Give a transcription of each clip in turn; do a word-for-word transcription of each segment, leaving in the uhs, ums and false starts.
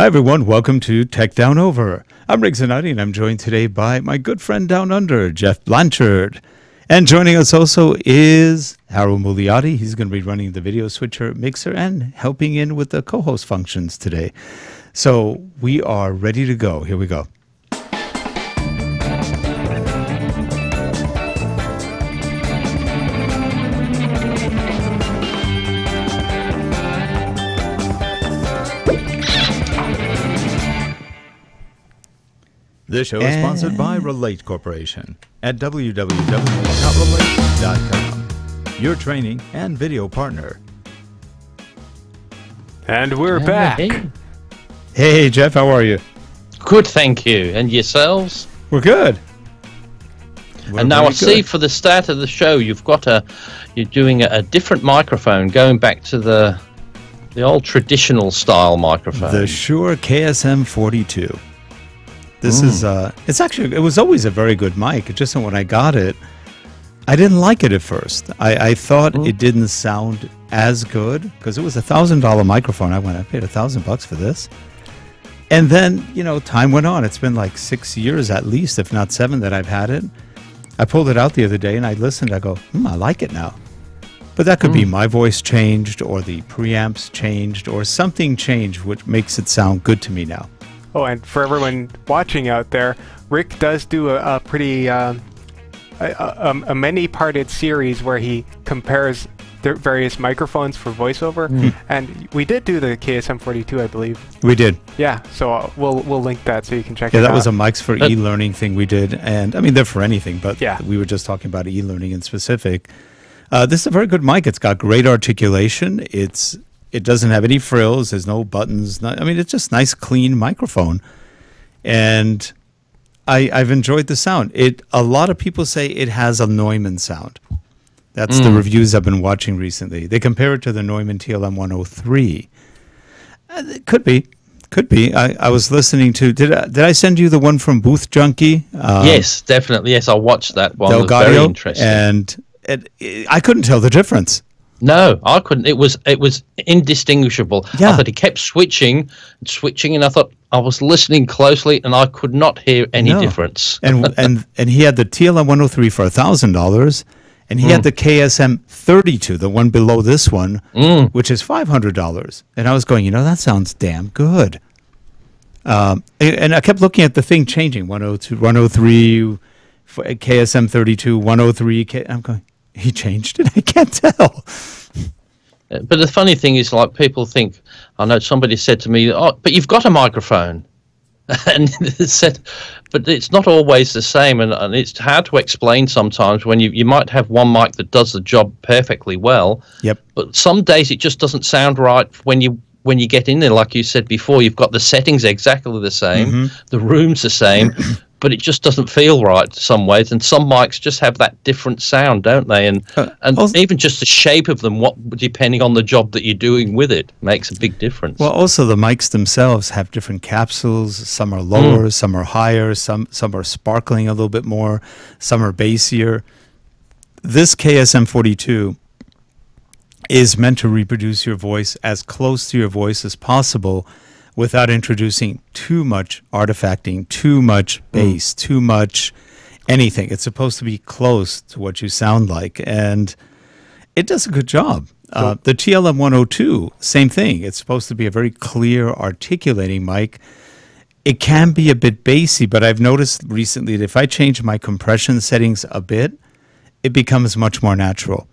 Hi everyone, welcome to Tech Down Over. I'm Rick Zanotti and I'm joined today by my good friend down under, Jeff Blanchard. And joining us also is Harold Mugliotti. He's going to be running the video switcher mixer and helping in with the co-host functions today. So we are ready to go. Here we go. This show is sponsored by Relate Corporation at w w w dot relate dot com, your training and video partner. And we're hey. back. Hey, Jeff, how are you? Good, thank you. And yourselves? We're good. We're and now I good. see for the start of the show, you've got a, you're doing a, a different microphone, going back to the, the old traditional style microphone. The Shure K S M forty-two. This mm. is, uh, it's actually, it was always a very good mic. It's just that when I got it, I didn't like it at first. I, I thought mm. it didn't sound as good because it was a thousand dollar microphone. I went, I paid a thousand bucks for this. And then, you know, time went on. It's been like six years at least, if not seven, that I've had it. I pulled it out the other day and I listened. I go, hmm, I like it now. But that could mm. be my voice changed or the preamps changed or something changed, which makes it sound good to me now. Oh, and for everyone watching out there, Rick does do a, a pretty uh, a, a, a many-parted series where he compares the various microphones for voiceover, mm. and we did do the K S M forty-two, I believe. We did. Yeah, so uh, we'll we'll link that so you can check. Yeah, it out. Yeah, that was a mics for e-learning thing we did, and I mean they're for anything, but yeah. we were just talking about e-learning in specific. Uh, this is a very good mic. It's got great articulation. It's It doesn't have any frills. There's no buttons. Not, I mean, it's just nice, clean microphone, and I, I've enjoyed the sound. It. A lot of people say it has a Neumann sound. That's mm. the reviews I've been watching recently. They compare it to the Neumann T L M one oh three. Uh, it could be, could be. I, I was listening to. Did I, did I send you the one from Booth Junkie? Um, yes, definitely. Yes, I watched that one. DelGaudio, it was very interesting. And it, it, I couldn't tell the difference. No, I couldn't. It was it was indistinguishable. Yeah. I thought he kept switching and switching, and I thought I was listening closely, and I could not hear any no. difference. and and and he had the T L M one oh three for a thousand dollars, and he mm. had the K S M thirty-two, the one below this one, mm. which is five hundred dollars. And I was going, you know, that sounds damn good. Um, and, and I kept looking at the thing changing one oh two, one oh three, K S M thirty-two, one oh three. K, I'm going. He changed it. I can't tell. But the funny thing is, like, people think, I know somebody said to me, oh, but you've got a microphone. And said, but it's not always the same. And, and it's hard to explain sometimes when you, you might have one mic that does the job perfectly well. Yep. But some days it just doesn't sound right when you when you get in there. Like you said before, you've got the settings exactly the same. Mm-hmm. The room's the same. But it just doesn't feel right some ways, and some mics just have that different sound, don't they? And uh, and also, even just the shape of them, what depending on the job that you're doing with it, makes a big difference. Well, also the mics themselves have different capsules. Some are lower, mm. some are higher, some some are sparkling a little bit more, some are bassier. This K S M forty-two is meant to reproduce your voice as close to your voice as possible, without introducing too much artifacting, too much bass, mm. too much anything. It's supposed to be close to what you sound like, and it does a good job. Cool. Uh, the T L M one oh two, same thing. It's supposed to be a very clear, articulating mic. It can be a bit bassy, but I've noticed recently that if I change my compression settings a bit, it becomes much more natural.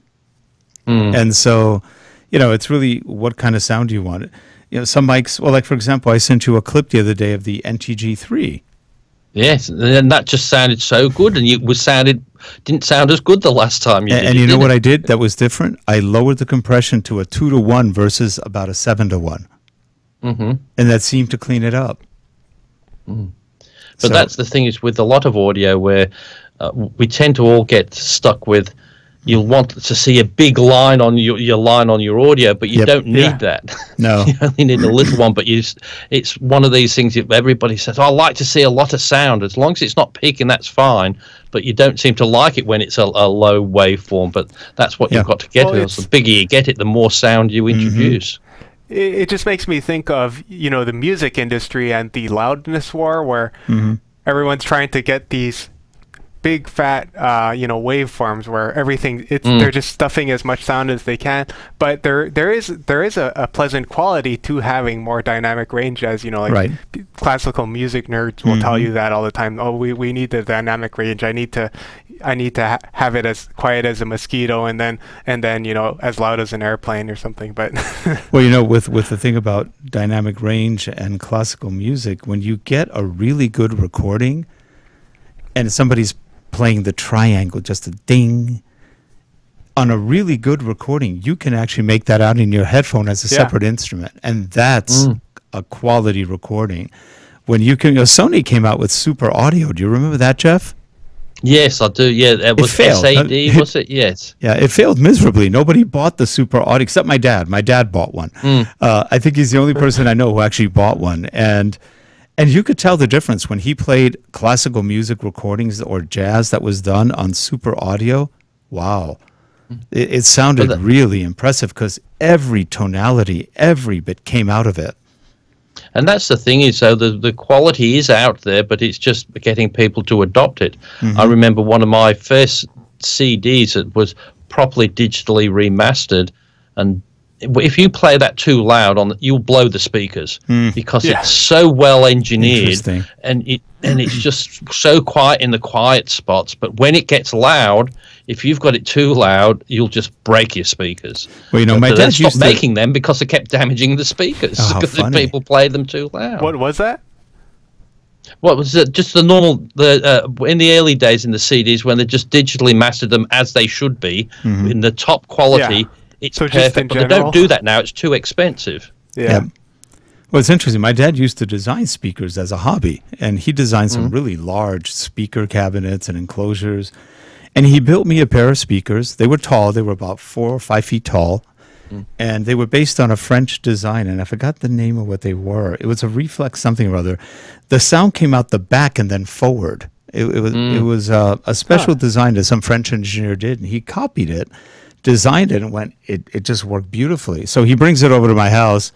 Mm. And so, you know, it's really what kind of sound do you want. You know, some mics, well, like, for example, I sent you a clip the other day of the N T G three. Yes, and that just sounded so good, and it was sounded didn't sound as good the last time you and, did And you know didn't. What I did that was different? I lowered the compression to a two to one versus about a seven to one. Mm-hmm. And that seemed to clean it up. Mm. But so, that's the thing is with a lot of audio where uh, we tend to all get stuck with, you'll want to see a big line on your, your line on your audio, but you yep. don't need yeah. that. No. You only need a little one, but you just, it's one of these things that everybody says, oh, I like to see a lot of sound. As long as it's not peaking, that's fine, but you don't seem to like it when it's a, a low waveform, but that's what yeah. you've got to get. Well, the bigger you get it, the more sound you introduce. Mm-hmm. it just makes me think of, you know, the music industry and the loudness war, where mm-hmm. everyone's trying to get these big fat, uh, you know, waveforms where everything, it's, mm. they're just stuffing as much sound as they can. But there, there is, there is a, a pleasant quality to having more dynamic range, as, you know, like right. classical music nerds will mm-hmm. tell you that all the time. Oh, we, we need the dynamic range. I need to, I need to ha have it as quiet as a mosquito, and then, and then, you know, as loud as an airplane or something. But well, you know, with, with the thing about dynamic range and classical music, when you get a really good recording and somebody's playing the triangle, just a ding, on a really good recording, you can actually make that out in your headphone as a yeah. separate instrument, and that's mm. a quality recording. When you can, you know, Sony came out with Super Audio. Do you remember that, Jeff? Yes, I do. Yeah, it was failed. S A D, was it? Yes. Yeah, it failed miserably. Nobody bought the Super Audio except my dad. My dad bought one. Mm. Uh, I think he's the only person I know who actually bought one, and. And you could tell the difference when he played classical music recordings or jazz that was done on Super Audio. Wow. It, it sounded that, really impressive, because every tonality, every bit came out of it. And that's the thing, is so the, the quality is out there, but it's just getting people to adopt it. Mm-hmm. I remember one of my first C Ds that was properly digitally remastered, and if you play that too loud, on the, you'll blow the speakers mm. because yeah. it's so well engineered, and it and it's just so quiet in the quiet spots. But when it gets loud, if you've got it too loud, you'll just break your speakers. Well, you know, my dad stopped making them because they kept damaging the speakers oh, because the people played them too loud. What was that? What was it? Just the normal the uh, in the early days in the C Ds, when they just digitally mastered them as they should be mm-hmm. in the top quality. Yeah. It's so perfect, just but they don't do that now. It's too expensive. Yeah. yeah. Well, it's interesting. My dad used to design speakers as a hobby, and he designed some mm. really large speaker cabinets and enclosures. And he built me a pair of speakers. They were tall. They were about four or five feet tall, mm. and they were based on a French design. And I forgot the name of what they were. It was a reflex something or other. The sound came out the back and then forward. It, it was, mm. it was uh, a special huh. design that some French engineer did, and he copied it. Designed it and went, it, it just worked beautifully. So he brings it over to my house,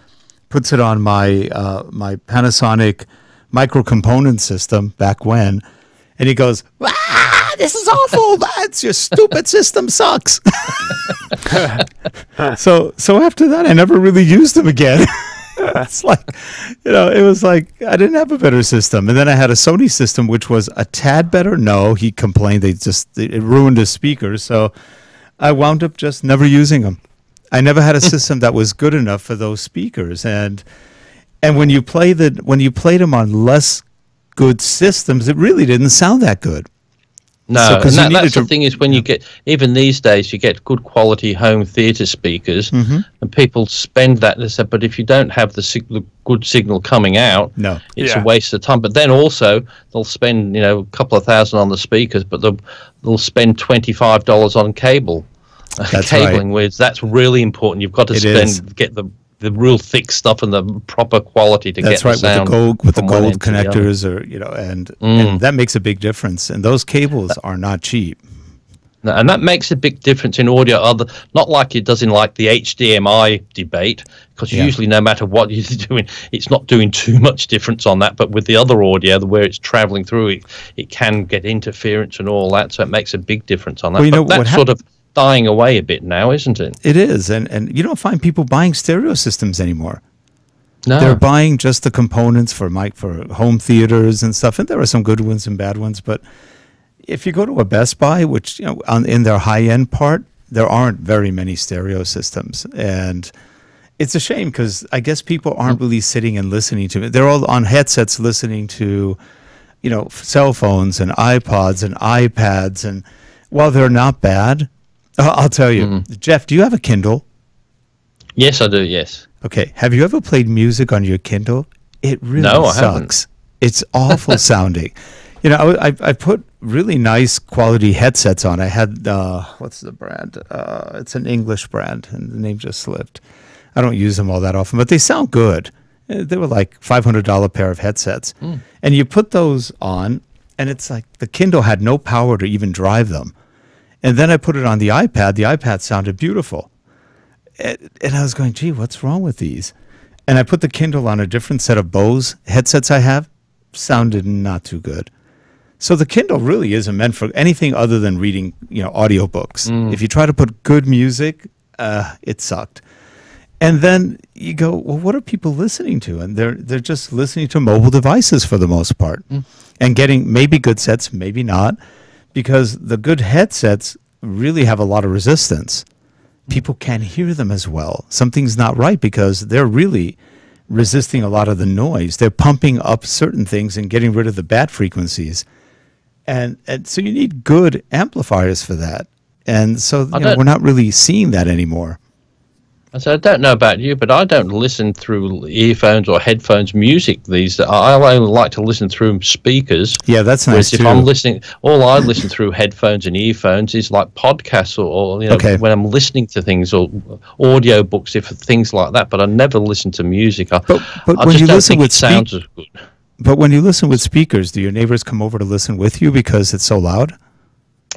puts it on my uh, my Panasonic microcomponent system back when, and he goes, ah, this is awful. That's your stupid system sucks. so so after that, I never really used them again. It's like, you know, it was like I didn't have a better system. And then I had a Sony system, which was a tad better. No, he complained. They just, it ruined his speakers. So I wound up just never using them. I never had a system that was good enough for those speakers, and and when you play the when you played them on less good systems, it really didn't sound that good. No, so, and that, that's to, the thing is when you get, even these days, you get good quality home theater speakers, mm-hmm. and people spend that. They said, but if you don't have the, sig the good signal coming out, no. it's yeah. a waste of time. But then also they'll spend, you know, a couple of thousand on the speakers, but they'll, they'll spend twenty-five dollars on cable, that's cabling. Right. Words. That's really important. You've got to it spend is. get the. the real thick stuff and the proper quality to That's get right, the sound. That's right, with the gold, with the gold connectors, the or you know, and, mm. and that makes a big difference. And those cables are not cheap. And that makes a big difference in audio. Other, not like it does in like the H D M I debate, because yeah. usually no matter what you're doing, it's not doing too much difference on that. But with the other audio, the where it's traveling through, it, it can get interference and all that. So it makes a big difference on that. Well, you but know, that what sort of dying away a bit now, isn't it? It is, and and you don't find people buying stereo systems anymore. No, they're buying just the components for mic for home theaters and stuff. And there are some good ones and bad ones, but if you go to a Best Buy, which you know, on, in their high end part, there aren't very many stereo systems, and it's a shame because I guess people aren't really sitting and listening to it. They're all on headsets listening to, you know, cell phones and iPods and iPads, and while they're not bad. I'll tell you. Mm. Jeff, do you have a Kindle? Yes, I do, yes. Okay. Have you ever played music on your Kindle? It really no, I sucks. Haven't. It's awful sounding. You know, I, I put really nice quality headsets on. I had, uh, what's the brand? Uh, it's an English brand, and the name just slipped. I don't use them all that often, but they sound good. They were like five hundred dollar pair of headsets. Mm. And you put those on, and it's like the Kindle had no power to even drive them. And then I put it on the iPad. The iPad sounded beautiful. And, and I was going, gee, what's wrong with these? and I put the Kindle on a different set of Bose headsets I have, sounded not too good. So the Kindle really isn't meant for anything other than reading, you know, audiobooks. Mm. If you try to put good music, uh, it sucked. And then you go, well, what are people listening to? And they're they're just listening to mobile devices for the most part, mm. and getting maybe good sets, maybe not, because the good headsets really have a lot of resistance. People can't hear them as well. Something's not right because they're really resisting a lot of the noise. They're pumping up certain things and getting rid of the bad frequencies. And, and so you need good amplifiers for that. And so you know, we're not really seeing that anymore. I said, I don't know about you, but I don't listen through earphones or headphones music these days. I only like to listen through speakers. Yeah, that's nice if too. I'm listening, all I listen through headphones and earphones is like podcasts or, or you know, okay. when I'm listening to things or audio books, if things like that. But I never listen to music. I, but but I when just you don't listen think with it sounds as good. But when you listen with speakers, do your neighbors come over to listen with you because it's so loud?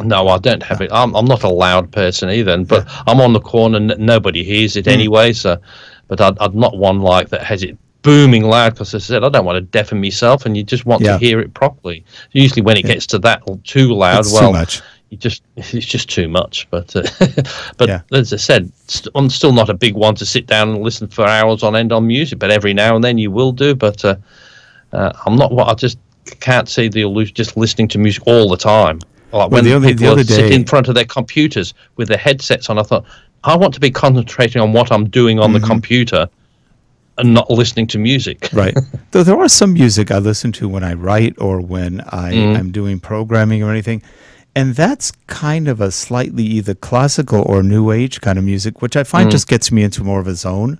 No, I don't have it. I'm, I'm not a loud person either, but yeah. I'm on the corner. N nobody hears it mm. anyway. So, but I'd, I'm not one like that has it booming loud because I said I don't want to deafen myself, and you just want yeah. to hear it properly. Usually, when it yeah. gets to that too loud, it's well, too much. You just it's just too much. But uh, but yeah. as I said, st I'm still not a big one to sit down and listen for hours on end on music. But every now and then you will do. But uh, uh, I'm not what I just can't see the illusion just listening to music all the time. Like well, when the, only, people the other day, sit in front of their computers with their headsets on, I thought, I want to be concentrating on what I'm doing on mm-hmm. the computer and not listening to music. Right. Though there are some music I listen to when I write or when I, mm. I'm doing programming or anything, and that's kind of a slightly either classical or new age kind of music, which I find mm. just gets me into more of a zone.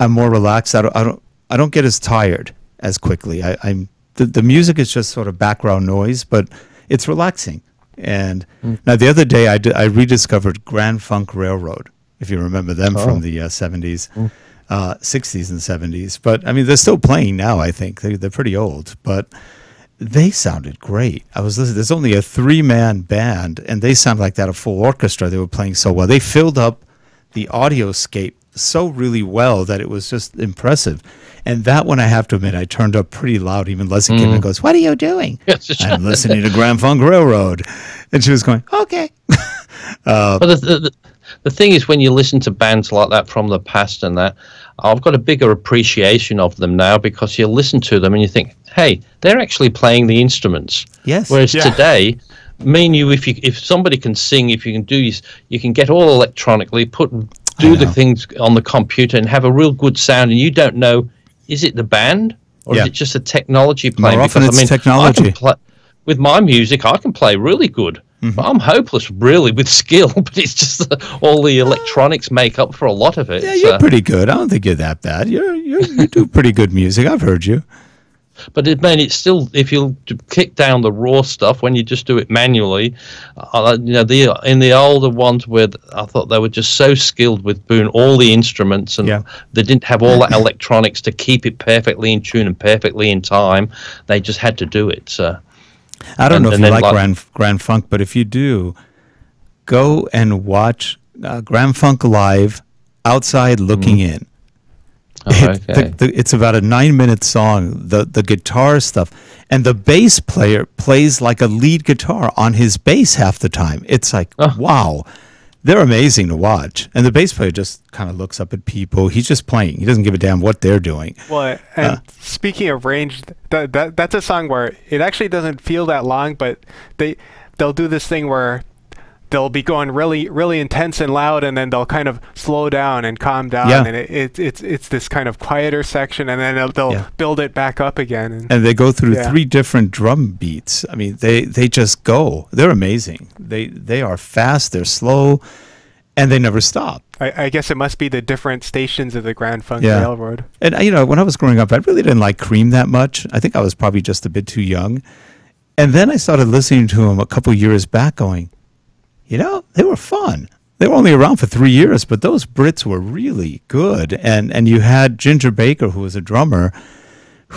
I'm more relaxed. I don't, I don't, I don't get as tired as quickly. I, I'm the, the music is just sort of background noise, but it's relaxing. And mm. now the other day I, d I rediscovered Grand Funk Railroad, if you remember them oh. from the uh, seventies, mm. uh, sixties and seventies. But I mean, they're still playing now, I think. They, they're pretty old, but they sounded great. I was listening. There's only a three-man band, and they sound like that, a full orchestra. They were playing so well. They filled up the audioscape so really well that it was just impressive. And that one, I have to admit, I turned up pretty loud. Even Leslie Kimmel mm. goes, "What are you doing?" I'm listening to Grand Funk Railroad. And she was going, okay. uh, but the, the, the thing is, when you listen to bands like that from the past and that, I've got a bigger appreciation of them now because you listen to them and you think, hey, they're actually playing the instruments. Yes. Whereas yeah. today... mean you if you if somebody can sing, if you can do this, you can get all electronically, put do the things on the computer and have a real good sound, and you don't know, is it the band or yeah. is it just the technology playing? More often because, it's I mean, technology. I can play, with my music, I can play really good. Mm-hmm. I'm hopeless, really, with skill, but it's just uh, all the electronics make up for a lot of it. Yeah, you're so. pretty good. I don't think you're that bad. You're, you're, you do pretty good music. I've heard you. But it, man, it's still if you kick down the raw stuff when you just do it manually, uh, you know the in the older ones where I thought they were just so skilled with doing all the instruments and yeah. they didn't have all that electronics to keep it perfectly in tune and perfectly in time. They just had to do it. So I don't and, know if you like, like Grand Grand Funk, but if you do, go and watch uh, Grand Funk live outside looking mm. in. Oh, okay. it, the, the, it's about a nine-minute song, the, the guitar stuff. And the bass player plays like a lead guitar on his bass half the time. It's like, oh. wow, they're amazing to watch. And the bass player just kind of looks up at people. He's just playing. He doesn't give a damn what they're doing. Well, and uh, speaking of range, that, that that's a song where it actually doesn't feel that long, but they, they'll do this thing where they'll be going really, really intense and loud, and then they'll kind of slow down and calm down, yeah. and it, it, it's it's this kind of quieter section, and then they'll, they'll yeah. build it back up again. And, and they go through yeah. three different drum beats. I mean, they they just go. They're amazing. They they are fast. They're slow, and they never stop. I, I guess it must be the different stations of the Grand Funk yeah. Railroad. And you know, when I was growing up, I really didn't like Cream that much. I think I was probably just a bit too young. And then I started listening to him a couple years back, going, you know, they were fun. They were only around for three years, but those Brits were really good. And and you had Ginger Baker, who was a drummer,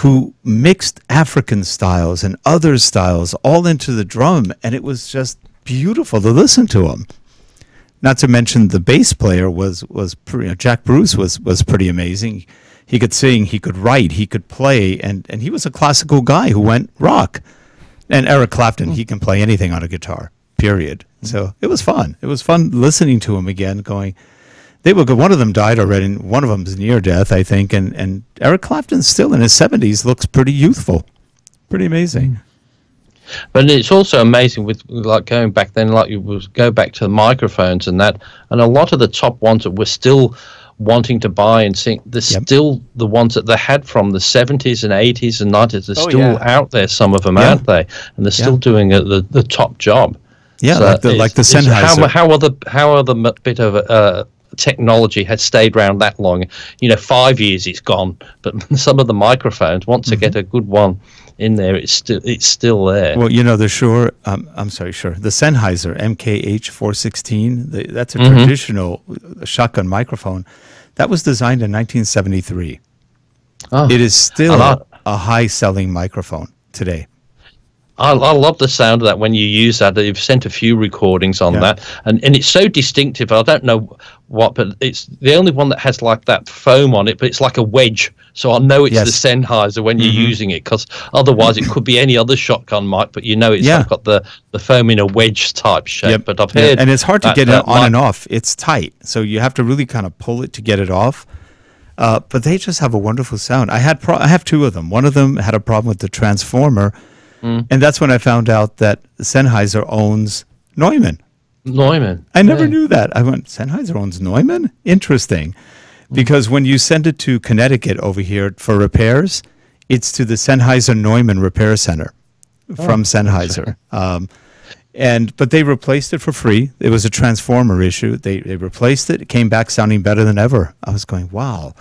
who mixed African styles and other styles all into the drum, and it was just beautiful to listen to him. Not to mention the bass player was was pretty, you know, Jack Bruce was was pretty amazing. He could sing, he could write, he could play, and and he was a classical guy who went rock. And Eric Clapton, mm. he can play anything on a guitar. Period. Mm. So it was fun. It was fun listening to him again. Going, they were good. One of them died already. And one of them's near death, I think. And and Eric Clapton, still in his seventies, looks pretty youthful. Pretty amazing. Mm. But it's also amazing with, like, going back then, like you was, go back to the microphones and that, and a lot of the top ones that we're still wanting to buy and seeing, they're yep. still the ones that they had from the seventies and eighties and nineties. They're oh, still yeah. out there, some of them, yeah. aren't they? And they're still yeah. doing a, the, the top job. Yeah, so like the, like the Sennheiser. How, how are the, how are the bit of... Uh, technology has stayed around that long. You know, five years it's gone, but some of the microphones, once mm-hmm. they get a good one in there, it's still it's still there. Well, you know, the Shure, um, I'm sorry, Shure, the Sennheiser M K H four sixteen, the, that's a mm-hmm. traditional shotgun microphone. That was designed in nineteen seventy-three. Oh, it is still I, a high-selling microphone today. I, I love the sound of that when you use that. You've sent a few recordings on yeah. that, and, and it's so distinctive. I don't know what, but it's the only one that has like that foam on it, but it's like a wedge. So I know it's yes. the Sennheiser when you're mm-hmm. using it, because otherwise it could be any other shotgun mic, but you know it's yeah. got the, the foam in a wedge type shape. Yep. But I've heard yeah. and it's hard to that, get that it on mic. And off. It's tight, so you have to really kind of pull it to get it off. Uh, but they just have a wonderful sound. I had pro I have two of them. One of them had a problem with the transformer. Mm. And that's when I found out that Sennheiser owns Neumann. Neumann. I never yeah. knew that. I went, Sennheiser owns Neumann? Interesting. Because when you send it to Connecticut over here for repairs, it's to the Sennheiser-Neumann Repair Center from oh. Sennheiser. um, and But they replaced it for free. It was a transformer issue. They, they replaced it. It came back sounding better than ever. I was going, wow.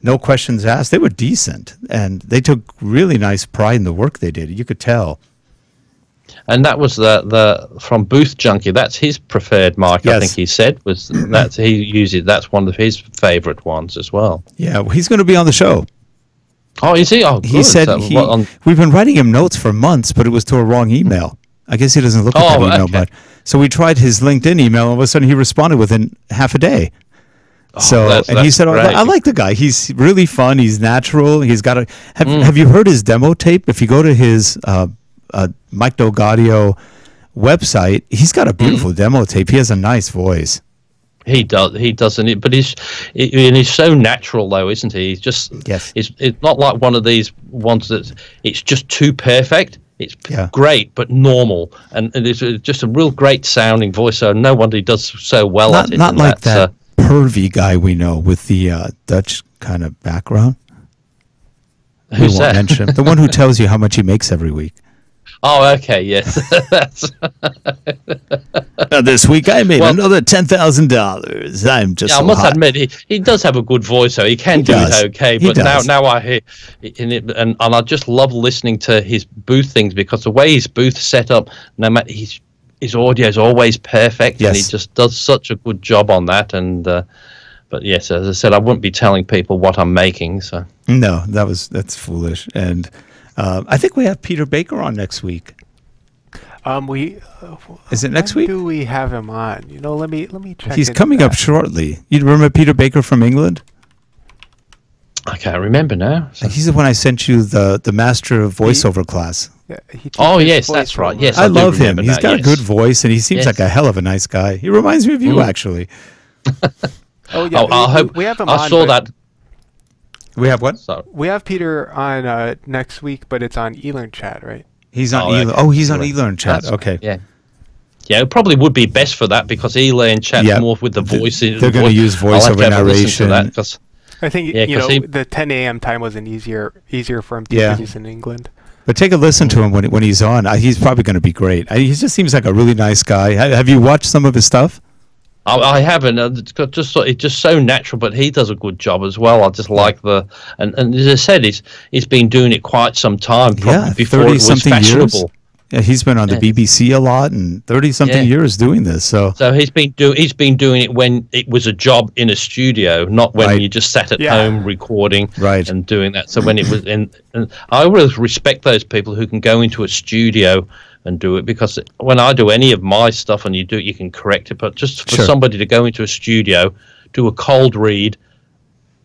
No questions asked. They were decent, and they took really nice pride in the work they did. You could tell. And that was the the from Booth Junkie. That's his preferred mic. Yes. I think he said was that he uses. That's one of his favorite ones as well. Yeah, well, he's going to be on the show. Oh, is he? Oh, good. He said so, he, what, on... we've been writing him notes for months, but it was to a wrong email. I guess he doesn't look at oh, that email, okay. but so we tried his LinkedIn email. All of a sudden, he responded within half a day. Oh, so that's, and that's he said, oh, "I like the guy. He's really fun. He's natural. He's got a." Have, mm. have you heard his demo tape? If you go to his uh, uh, Mike DelGaudio website, he's got a beautiful mm. demo tape. He has a nice voice. He does. He doesn't. But he's it, and he's so natural, though, isn't he? He's just. Yes. It's it's not like one of these ones that it's just too perfect. It's yeah. great, but normal, and, and it's just a real great sounding voice. So no wonder he does so well not, at it. Not like that. that. Pervy guy we know with the uh, Dutch kind of background. Who's we won't that? Mention him. The one who tells you how much he makes every week. Oh, okay, yes. That's now, this week I made well, another ten thousand dollars. I'm just. Yeah, so I must hot. admit, he, he does have a good voice, so he can he do does. it okay. He but does. now, now I hear, in it, and and I just love listening to his booth things because the way his booth set up, no matter he's. His audio is always perfect, yes. and he just does such a good job on that. And uh, but yes, as I said, I wouldn't be telling people what I'm making. So no, that was that's foolish. And uh, I think we have Peter Baker on next week. Um, we uh, is it next week? Do we have him on? You know, let me let me check. He's coming up shortly. You remember Peter Baker from England? I can't remember now. So. He's the one I sent you the the master of voiceover he, class. Yeah, he oh yes, that's right. Yes, I, I love him. He's that, got yes. a good voice, and he seems yes. like a hell of a nice guy. He reminds me of you, mm. actually. oh yeah, oh, I hope we have him. I on, saw that. We have what? Sorry. We have Peter on uh, next week, but it's on eLearn chat, right? He's on. Oh, e okay. oh he's on eLearn chat. That's, okay. Yeah. Yeah, it probably would be best for that because eLearn chat yep. more with the voice. They're the going to use voiceover narration. That because. I think yeah, you know he, the ten A M time wasn't easier easier for him because yeah. he's in England. But take a listen to him when when he's on. I, he's probably going to be great. I, he just seems like a really nice guy. I, have you watched some of his stuff? I, I haven't. It's got just it's just so natural, but he does a good job as well. I just like the and and as I said, he's he's been doing it quite some time. Yeah, before it was something fashionable. Years. Yeah, he's been on the yeah. B B C a lot and thirty something yeah. years doing this. So, so he's been do he's been doing it when it was a job in a studio, not when right. you just sat at yeah. home recording right. and doing that. So when it was, in, and I always respect those people who can go into a studio and do it, because when I do any of my stuff, and you do it, you can correct it, but just for sure. somebody to go into a studio, do a cold read,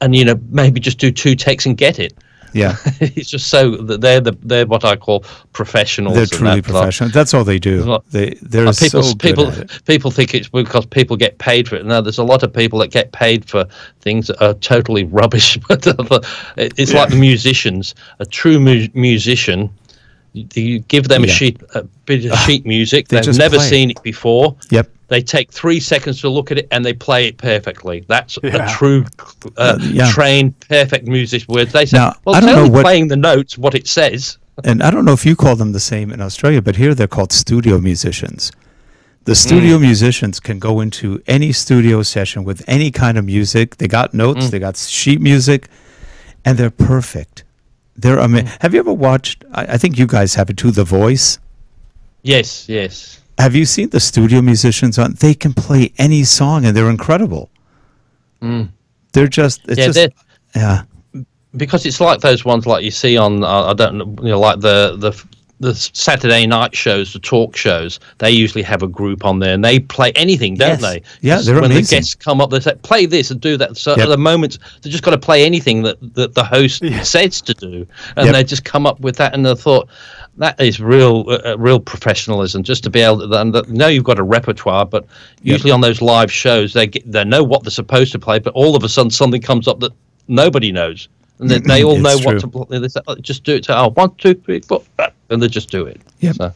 and, you know, maybe just do two takes and get it. Yeah. It's just so that they're the they're what I call professionals. They're truly that, professional. Like, that's all they do. Like, they they're like people, so good people at it. People think it's because people get paid for it. Now, there's a lot of people that get paid for things that are totally rubbish. But it's yeah. like the musicians. A true mu musician, you give them yeah. a sheet a bit of sheet music. They They've never seen it. it before. Yep. They take three seconds to look at it, and they play it perfectly. That's yeah. a true, uh, uh, yeah. trained, perfect music. Words they say. Now, well, I don't it's know only what, playing the notes, what it says. And I don't know if you call them the same in Australia, but here they're called studio musicians. The studio mm. musicians can go into any studio session with any kind of music. They got notes, mm. they got sheet music, and they're perfect. They're amazing. Mm. Have you ever watched? I, I think you guys have it too. The Voice. Yes. Yes. Have you seen the studio musicians on? They can play any song, and they're incredible. Mm. They're just, it's yeah, just, they're, yeah. Because it's like those ones like you see on, uh, I don't know, you know, like the the the Saturday night shows, the talk shows. They usually have a group on there, and they play anything, don't yes. they? Yeah, they're when amazing. When the guests come up, they say, "Play this and do that." So yep. at the moment, they're just going to play anything that that the host yeah. says to do, and yep. they just come up with that, and they thought. That is real, uh, real professionalism. Just to be able to, and now you've got a repertoire, but usually yep. on those live shows, they get, they know what they're supposed to play, but all of a sudden something comes up that nobody knows, and they, they all know true. what to. They say, oh, just do it. To, oh, one, two, three, four, and they just do it. Yep. So.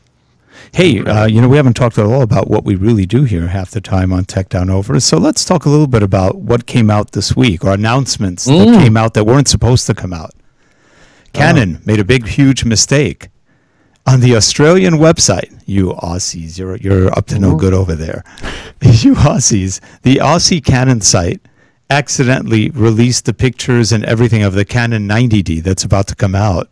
Hey, uh, you know, we haven't talked at all about what we really do here half the time on Tech Down Over. So let's talk a little bit about what came out this week, or announcements mm. that came out that weren't supposed to come out. Canon oh. made a big, huge mistake. On the Australian website, you Aussies, you're, you're up to no good over there. You Aussies, the Aussie Canon site accidentally released the pictures and everything of the Canon ninety D that's about to come out.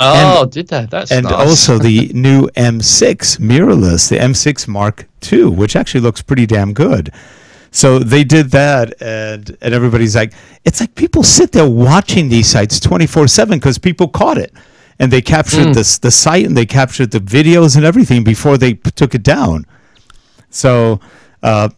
Oh, and, did that? That's And nice. Also the new M six mirrorless, the M six Mark two, which actually looks pretty damn good. So they did that, and, and everybody's like, it's like people sit there watching these sites twenty-four seven because people caught it. And they captured mm. the, the site, and they captured the videos and everything before they p took it down. So uh,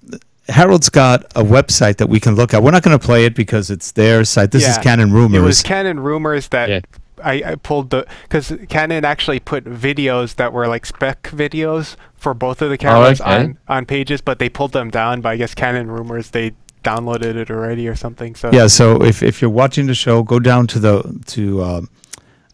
Harold's got a website that we can look at. We're not going to play it because it's their site. This yeah. is Canon Rumors. It was Canon Rumors that yeah. I, I pulled the – because Canon actually put videos that were like spec videos for both of the cameras oh, okay. on, on pages, but they pulled them down. But I guess Canon Rumors, they – downloaded it already or something. So yeah, so if, if you're watching the show, go down to the to um,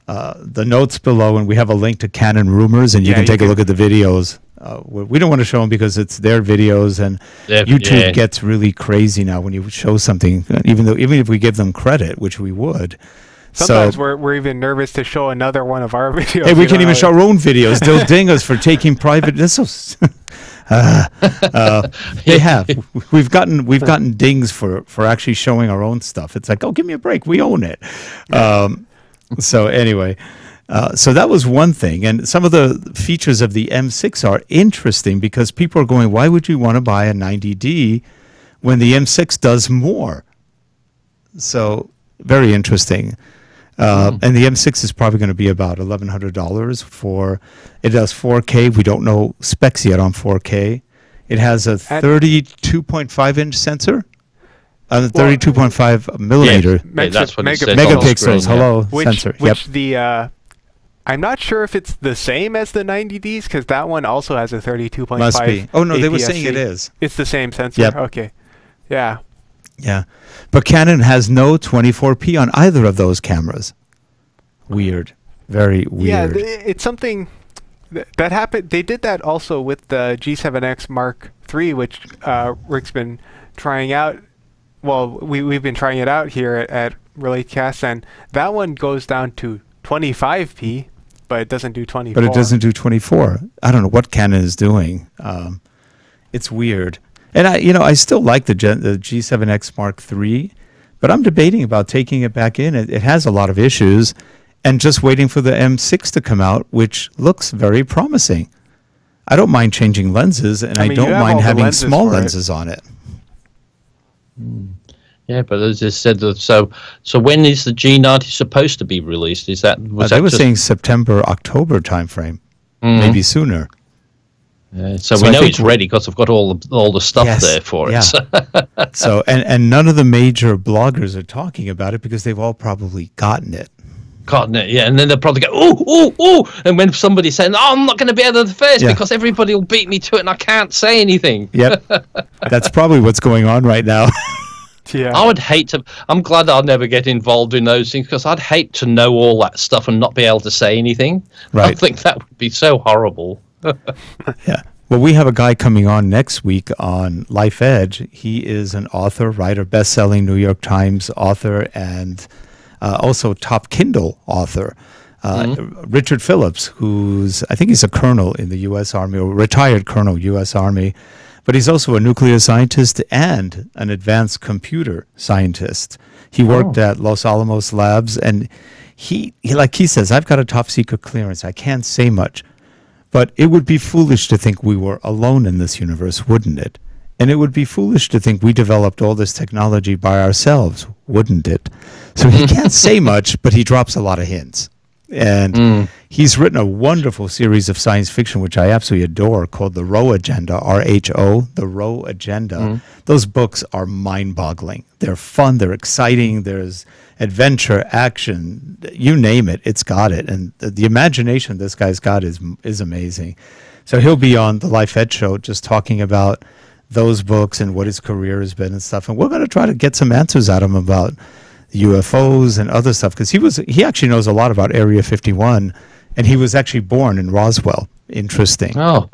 Uh, the notes below, and we have a link to Canon Rumors, and you yeah, can take you can. a look at the videos. Uh, we don't want to show them because it's their videos, and yep, YouTube yeah. gets really crazy now when you show something, even though even if we give them credit, which we would. Sometimes so, we're, we're even nervous to show another one of our videos. Hey, we can't even show our own videos. They'll ding us for taking private. This is, uh, uh, they have. We've gotten we've gotten dings for for actually showing our own stuff. It's like, oh, give me a break. We own it. Um, So anyway, uh, so that was one thing. And some of the features of the M six are interesting because people are going, why would you want to buy a ninety D when the M six does more? So very interesting. Uh, mm. And the M six is probably going to be about eleven hundred dollars for, it does four K. We don't know specs yet on four K. It has a thirty-two point five inch sensor. Uh, thirty-two point five millimeter. Yeah, yeah, that's what megap megapixels. Screen, hello, yeah. which, sensor. Which yep. the uh, I'm not sure if it's the same as the ninety Ds because that one also has a thirty-two point five. Must be. Oh no, A P S C. They were saying it is. It's the same sensor. Yep. Okay. Yeah. Yeah, but Canon has no twenty-four P on either of those cameras. Weird. Very weird. Yeah, it's something th that happened. They did that also with the G seven X Mark three, which uh, Rick's been trying out. Well, we, we've been trying it out here at, at RelateCast, and that one goes down to twenty-five P, but it doesn't do twenty-four. But it doesn't do twenty-four. I don't know what Canon is doing. Um, it's weird. And, I, you know, I still like the, gen, the G seven X Mark three, but I'm debating about taking it back in. It, it has a lot of issues, and just waiting for the M six to come out, which looks very promising. I don't mind changing lenses, and I, mean, I don't mind having lenses small lenses it. on it. Yeah, but as I said, so so when is the G ninety supposed to be released? Is that was uh, they that were saying September October timeframe? mm. maybe sooner. Uh, so, so we I know it's ready because I've got all the, all the stuff yes, there for yeah. it. So and, and none of the major bloggers are talking about it because they've all probably gotten it. Gotten it, yeah. And then they'll probably go, oh, oh, oh. And when somebody says, oh, I'm not going to be out of the first yeah. because everybody will beat me to it and I can't say anything. Yep. That's probably what's going on right now. Yeah. I would hate to. I'm glad I'll never get involved in those things because I'd hate to know all that stuff and not be able to say anything. Right. I think that would be so horrible. Yeah. Well, we have a guy coming on next week on Life Edge. He is an author, writer, best-selling New York Times author, and uh, also top Kindle author. Uh, mm-hmm. Richard Phillips, who's I think he's a colonel in the U S Army, or retired colonel, U S Army. But he's also a nuclear scientist and an advanced computer scientist. He worked oh. at Los Alamos Labs, and he, he, like he says, I've got a top-secret clearance. I can't say much. But it would be foolish to think we were alone in this universe, wouldn't it? And it would be foolish to think we developed all this technology by ourselves, wouldn't it? So he can't say much, but he drops a lot of hints. And mm. he's written a wonderful series of science fiction, which I absolutely adore, called The Roe Agenda, R H O, The Roe Agenda. Mm. Those books are mind-boggling. They're fun. They're exciting. There's adventure, action. You name it, it's got it. And the, the imagination this guy's got is, is amazing. So he'll be on the Life Edge show just talking about those books and what his career has been and stuff. And we're going to try to get some answers out of him about U F Os and other stuff, because he was he actually knows a lot about Area fifty-one, and he was actually born in Roswell. Interesting. Oh,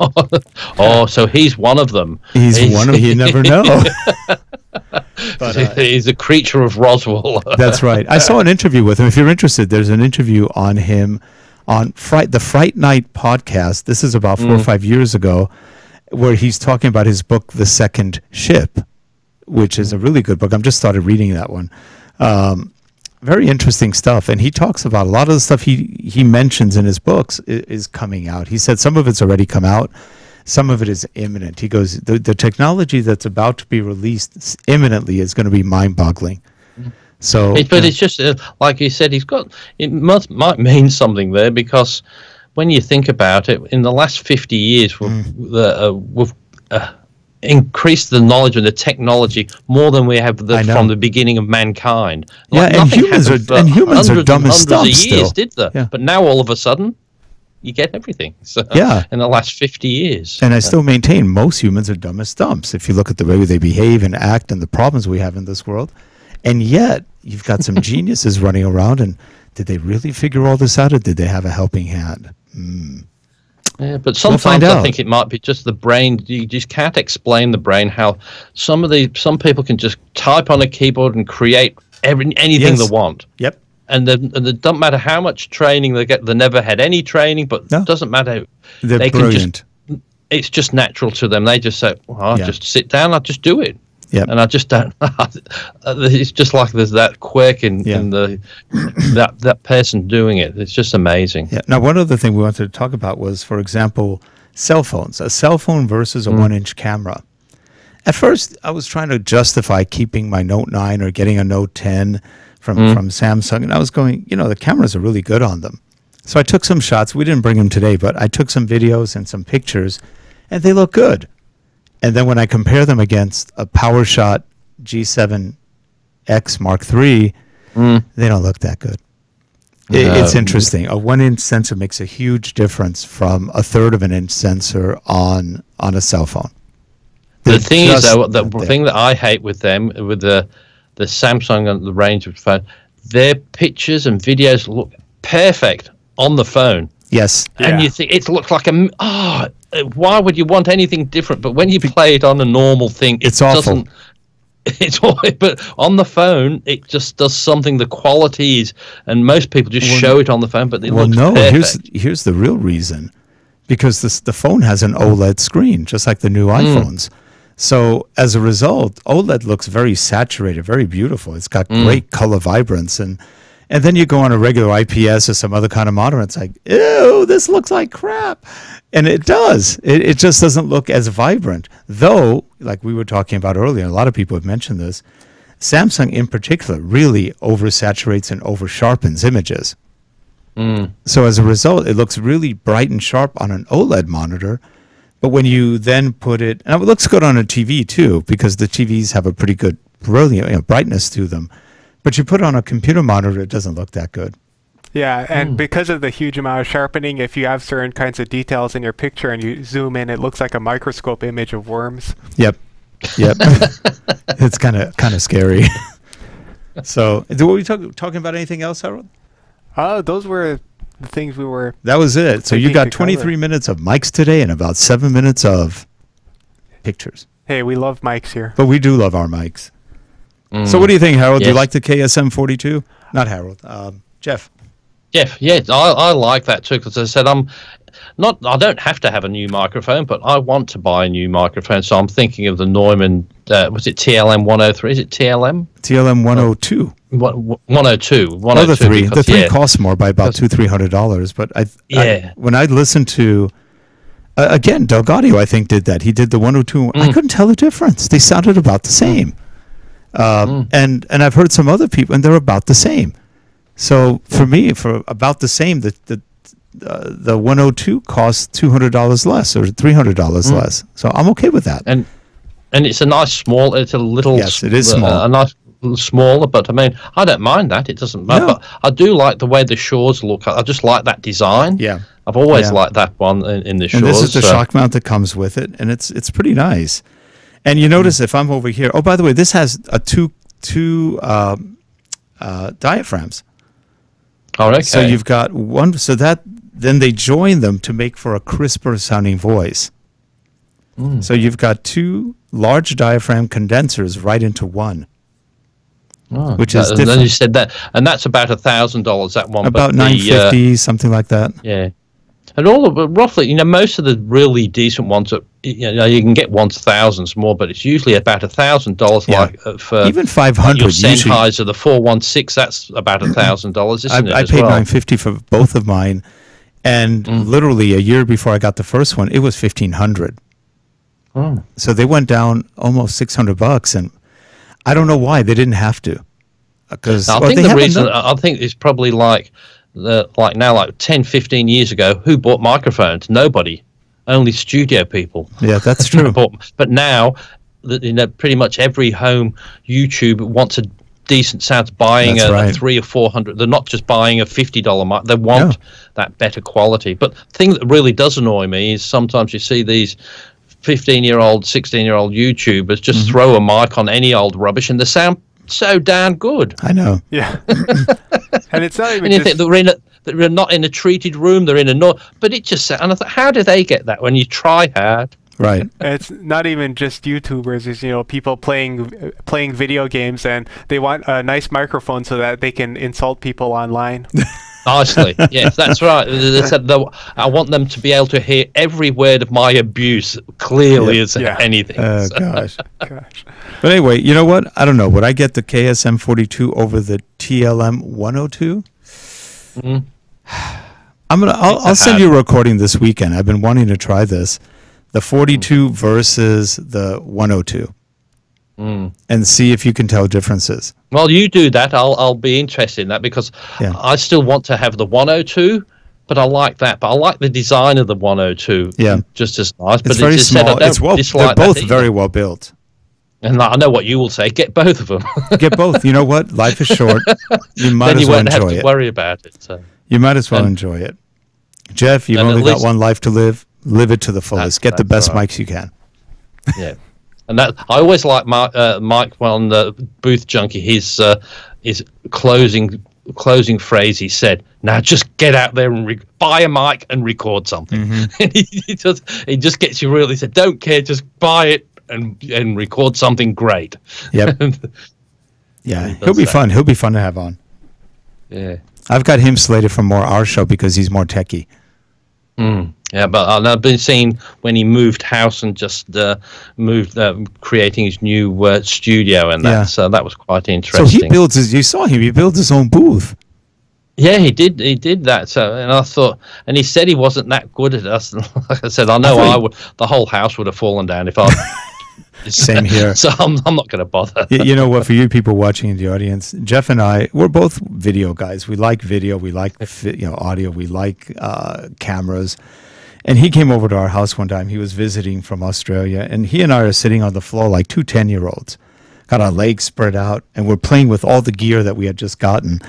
oh, so he's one of them. He's, he's one of you never know. But, uh, he's a creature of Roswell. That's right. I saw an interview with him. If you're interested, there's an interview on him on Fright the Fright Night podcast. This is about four mm. or five years ago, where he's talking about his book, The Second Ship, which is a really good book. I've just started reading that one. Um, very interesting stuff, and he talks about a lot of the stuff he, he mentions in his books is, is coming out. He said some of it's already come out, some of it is imminent. He goes, the, the technology that's about to be released imminently is going to be mind-boggling. So, it, but yeah. it's just, uh, like you said, he's got, it must, might mean something there, because when you think about it, in the last fifty years, we've, mm. the, uh, we've uh, increase the knowledge and the technology more than we have the, from the beginning of mankind. Like yeah, and humans are and humans are dumb as stuff still. Did that, yeah. But now all of a sudden, you get everything. So yeah, in the last fifty years. And I still maintain most humans are dumb as stumps. If you look at the way they behave and act and the problems we have in this world, and yet you've got some geniuses running around. And did they really figure all this out, or did they have a helping hand? Hmm. Yeah, but sometimes we'll I think it might be just the brain. You just can't explain the brain how some of the some people can just type on a keyboard and create every, anything yes. they want. Yep. And then and it doesn't matter how much training they get. They never had any training, but no. it doesn't matter. They're they brilliant. Can just, it's just natural to them. They just say, well, I'll yeah. just sit down. I'll just do it. Yeah. And I just don't. It's just like there's that quirk in, yeah. in the that that person doing it. It's just amazing. Yeah. Now, one other thing we wanted to talk about was, for example, cell phones. A cell phone versus a mm. one-inch camera. At first, I was trying to justify keeping my Note nine or getting a Note ten from mm. from Samsung, and I was going, you know, the cameras are really good on them. So I took some shots. We didn't bring them today, but I took some videos and some pictures, and they look good. And then when I compare them against a PowerShot G seven X Mark three, mm. they don't look that good. It, um, it's interesting. A one-inch sensor makes a huge difference from a third of an inch sensor on on a cell phone. They're the thing is, though, the there. thing that I hate with them, with the the Samsung and the range of phone, their pictures and videos look perfect on the phone. Yes, and yeah. you think it looks like a ah. Oh, why would you want anything different? But when you play it on a normal thing, it it's awful. Doesn't, it's awful. But on the phone, it just does something. The quality is, and most people just well, show it on the phone. But it well, looks no. Perfect. Here's here's the real reason, because this, the phone has an OLED screen, just like the new iPhones. Mm. So as a result, OLED looks very saturated, very beautiful. It's got mm. great color vibrance, and and then you go on a regular I P S or some other kind of monitor, and it's like, ew, this looks like crap. And it does. It, it just doesn't look as vibrant. Though, like we were talking about earlier, a lot of people have mentioned this, Samsung in particular really oversaturates and oversharpens images. Mm. So as a result, it looks really bright and sharp on an OLED monitor. But when you then put it, and it looks good on a T V too, because the T Vs have a pretty good brilliant, you know, brightness to them. But you put it on a computer monitor, it doesn't look that good. Yeah, and mm. because of the huge amount of sharpening, if you have certain kinds of details in your picture and you zoom in, it looks like a microscope image of worms. Yep, yep. It's kind of kind of scary. So, were we talk, talking about anything else, Harold? Oh, those were the things we were... That was it. So you got twenty-three minutes of mics today and about seven minutes of pictures. Hey, we love mics here. But we do love our mics. Mm. So what do you think, Harold? Yes. Do you like the K S M forty-two? Not Harold. Um, Jeff. Jeff, yeah, I, I like that too, because I said I'm not, I don't have to have a new microphone, but I want to buy a new microphone. So I'm thinking of the Neumann, uh, was it T L M one oh three? Is it T L M? T L M one oh two. one oh two. No, the three, because, the three yeah. costs more by about two hundred, three hundred dollars. But I, yeah. I, when I listened to, uh, again, DelGaudio, I think, did that. He did the one oh two. Mm. I couldn't tell the difference. They sounded about the same. Uh, mm. and, and I've heard some other people, and they're about the same. So for me, for about the same, the the uh, the one oh two costs two hundred dollars less or three hundred dollars mm. less. So I'm okay with that. And and it's a nice small. It's a little. Yes, it is small. Uh, a nice smaller, but I mean, I don't mind that. It doesn't matter. No. But I do like the way the Shures look. I just like that design. Yeah, I've always yeah. liked that one in, in the Shures. And this is the so. shock mount that comes with it, and it's it's pretty nice. And you notice mm. if I'm over here. Oh, by the way, this has a two two um, uh, diaphragms. Oh, okay. So you've got one, so that then they join them to make for a crisper sounding voice. Mm. So you've got two large diaphragm condensers right into one, oh, which that, is different. And then you said that, and that's about a thousand dollars. That one, about nine fifty, uh, something like that. Yeah, and all of roughly, you know, most of the really decent ones are, you know, you can get ones thousands more, but it's usually about a thousand dollars. Like for even five hundred. Your Sennheiser, the four one six, that's about a thousand dollars, isn't it? I paid nine fifty for both of mine, and mm. literally a year before I got the first one, it was fifteen hundred. Oh. So they went down almost six hundred bucks, and I don't know why they didn't have to. Because I think the reason I think it's probably like. The, like now, like ten, fifteen years ago, who bought microphones? Nobody. Only studio people. Yeah, that's true. Bought, but now, you know, pretty much every home YouTube wants a decent sound. Buying that's a, right. a three or four hundred. They're not just buying a fifty dollar mic. They want yeah. that better quality. But the thing that really does annoy me is sometimes you see these fifteen-year-old, sixteen-year-old YouTubers just mm-hmm. throw a mic on any old rubbish, and the sound. So damn good. I know. Yeah. And it's not even. And you think they're in a, they're not in a treated room. They're in a no. But it just and I thought, how do they get that when you try hard? Right. It's not even just YouTubers. It's, you know, people playing playing video games, and they want a nice microphone so that they can insult people online. Nicely, yes, that's right. They said they, I want them to be able to hear every word of my abuse clearly yeah. as yeah. anything. Oh, so. gosh. gosh. But anyway, you know what? I don't know. Would I get the K S M forty-two over the T L M one oh two? Mm. I'm gonna. I'll, I'll send you a recording this weekend. I've been wanting to try this, the forty-two mm. versus the one oh two. Mm. And see if you can tell differences. Well, you do that. I'll I'll be interested in that because yeah. I still want to have the one oh two, but I like that. But I like the design of the one oh two. Yeah, just as nice. It's but very it's just small. Said, I don't it's well, they're both very either. well built. And I know what you will say. Get both of them. Get both. You know what? Life is short. You might then as you well won't enjoy have to it. Worry about it. So. You might as well and, enjoy it. Jeff, you've only got one life to live. Live it to the fullest. Get the best right. mics you can. Yeah. And that I always like Mike, uh, Mike on the Booth Junkie. His uh, his closing closing phrase. He said, "Now just get out there and re buy a mic and record something." Mm-hmm. And he, he just he just gets you really. He said, "Don't care, just buy it and and record something great." Yep. Yeah, he'll be that. fun. He'll be fun to have on. Yeah, I've got him slated for more our show because he's more techie. Mm. Yeah, but I've been seeing when he moved house and just uh, moved, uh, creating his new uh, studio, and that yeah. so that was quite interesting. So he builds his. You saw him. He built his own booth. Yeah, he did. He did that. So, and I thought, and he said he wasn't that good at us. And like I said, I know I, I would. The whole house would have fallen down if I Same here. So I'm, I'm not going to bother. you, you know what? For you people watching in the audience, Jeff and I, we're both video guys. We like video. We like you know audio. We like uh, cameras. And he came over to our house one time. He was visiting from Australia, and he and I are sitting on the floor like two ten-year-olds. Got our legs spread out, and we're playing with all the gear that we had just gotten.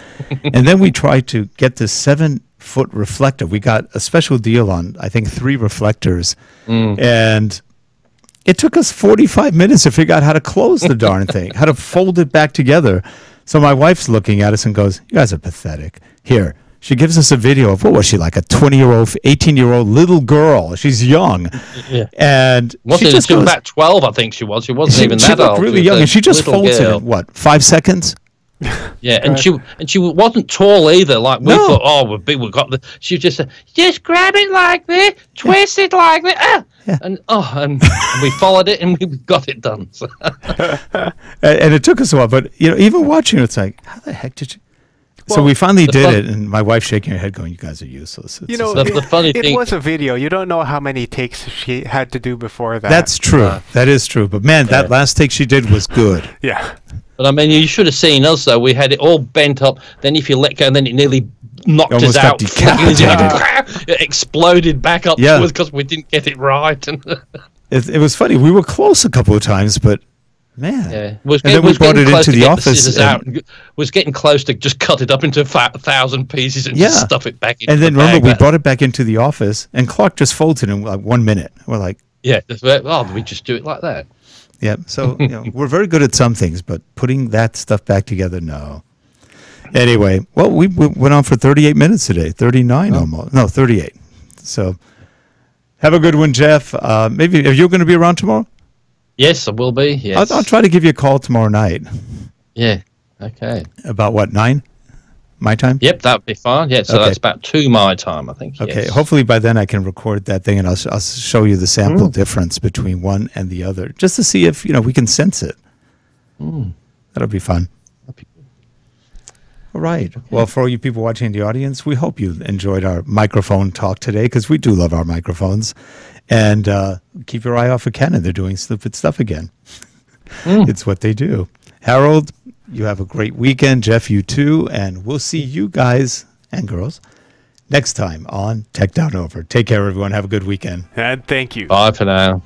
And then we tried to get this seven-foot reflector. We got a special deal on, I think, three reflectors. Mm. And it took us forty-five minutes to figure out how to close the darn thing, how to fold it back together. So my wife's looking at us and goes, "You guys are pathetic." Here. She gives us a video of, what was she, like a twenty-year-old, eighteen-year-old little girl. She's young. Yeah. And she it? just she was about twelve, I think she was. She wasn't she, even she that old. She looked really young, and she just folds girl. it in, what, five seconds? Yeah, and she and she wasn't tall either. Like, we no. thought, oh, we've, we've got the... She just said, just grab it like this, twist yeah. it like this, ah! Yeah. And, oh, and, and we followed it, and we got it done. So. and, and it took us a while, but you know, even watching it, it's like, how the heck did you... So well, we finally did fun- it, and my wife shaking her head going, you guys are useless. It's you know, the, the funny it thing. was a video. You don't know how many takes she had to do before that. That's true. Uh, that is true. But, man, yeah. that last take she did was good. yeah. But, I mean, you should have seen us, though. We had it all bent up. Then if you let go, then it nearly knocked Almost us out. decapitated. It exploded back up yeah. because we didn't get it right. it, it was funny. We were close a couple of times, but... Man, yeah. was and getting, then we was brought it into the office. The and and was getting close to just cut it up into a thousand pieces and yeah. just stuff it back in. And then the remember, we brought it back into the office, and Clark just folds it in like one minute. We're like, yeah, oh, we just do it like that. Yeah, so you know, we're very good at some things, but putting that stuff back together, no. Anyway, well, we, we went on for thirty-eight minutes today, thirty-nine oh. almost, no, thirty-eight. So, have a good one, Jeff. Uh, maybe are you going to be around tomorrow? Yes, I will be. Yes, I'll, I'll try to give you a call tomorrow night. Yeah. Okay. About what, nine? My time? Yep, that'd be fine. Yeah, so okay. that's about two my time, I think. Okay. Yes. Hopefully by then I can record that thing, and I'll I'll show you the sample mm. difference between one and the other, just to see if you know we can sense it. Mm. That'll be fun. That'd be good. All right. Okay. Well, for all you people watching in the audience, we hope you enjoyed our microphone talk today, because we do love our microphones. And uh, keep your eye out for Canon. They're doing stupid stuff again. Mm. It's what they do. Harold, you have a great weekend. Jeff, you too. And we'll see you guys and girls next time on Tech Down Over. Take care, everyone. Have a good weekend. And thank you. Bye for now.